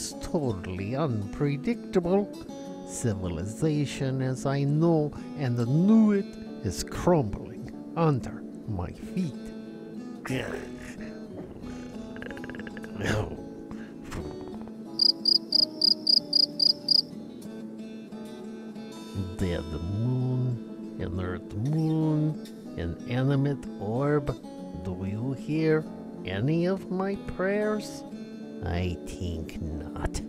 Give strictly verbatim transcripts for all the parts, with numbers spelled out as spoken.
is totally unpredictable. Civilization as I know and knew it is crumbling under my feet. Dead moon, inert moon, inanimate orb, do you hear any of my prayers? I think not.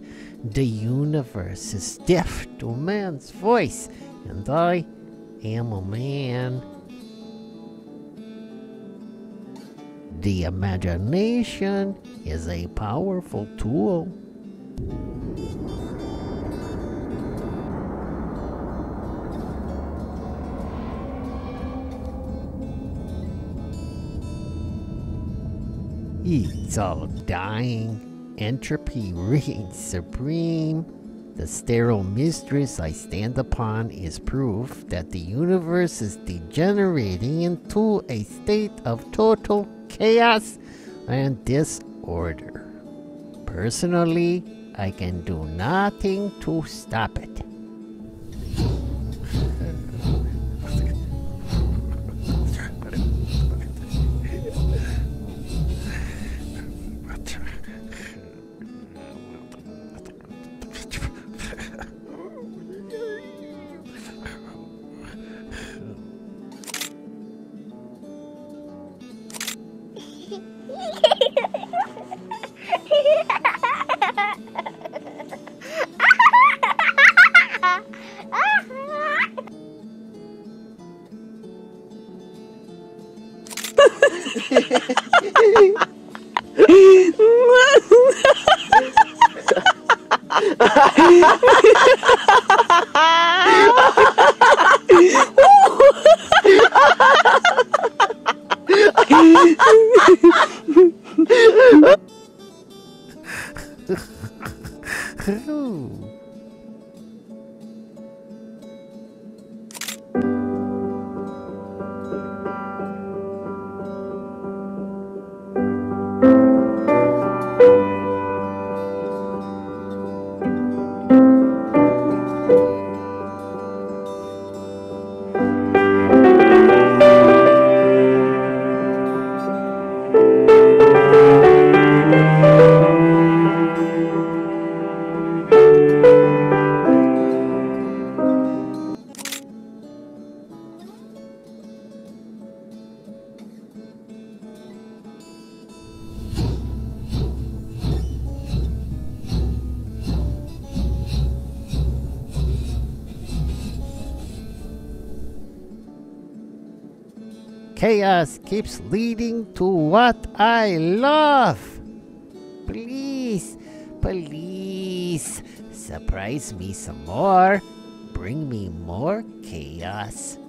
The universe is deaf to man's voice, and I am a man. The imagination is a powerful tool. It's all dying. Entropy reigns supreme. The sterile mistress I stand upon is proof that the universe is degenerating into a state of total chaos and disorder. Personally, I can do nothing to stop it. Chaos keeps leading to what I love. Please, please, surprise me some more. Bring me more chaos.